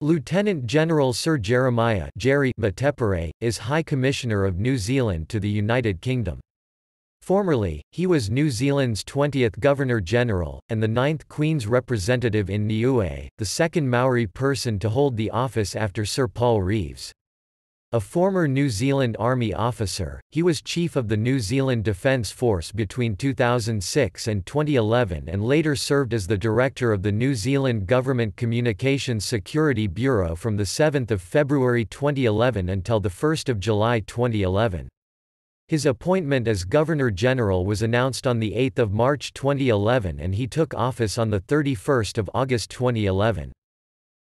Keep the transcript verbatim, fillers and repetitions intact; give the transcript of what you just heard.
Lieutenant General Sir Jeremiah Jerry Mateparae is High Commissioner of New Zealand to the United Kingdom. Formerly, he was New Zealand's twentieth Governor-General, and the ninth Queen's representative in Niue, the second Māori person to hold the office after Sir Paul Reeves. A former New Zealand Army officer, he was Chief of the New Zealand Defence Force between two thousand six and twenty eleven and later served as the Director of the New Zealand Government Communications Security Bureau from the seventh of February twenty eleven until the first of July twenty eleven. His appointment as Governor-General was announced on the eighth of March twenty eleven and he took office on the thirty-first of August twenty eleven.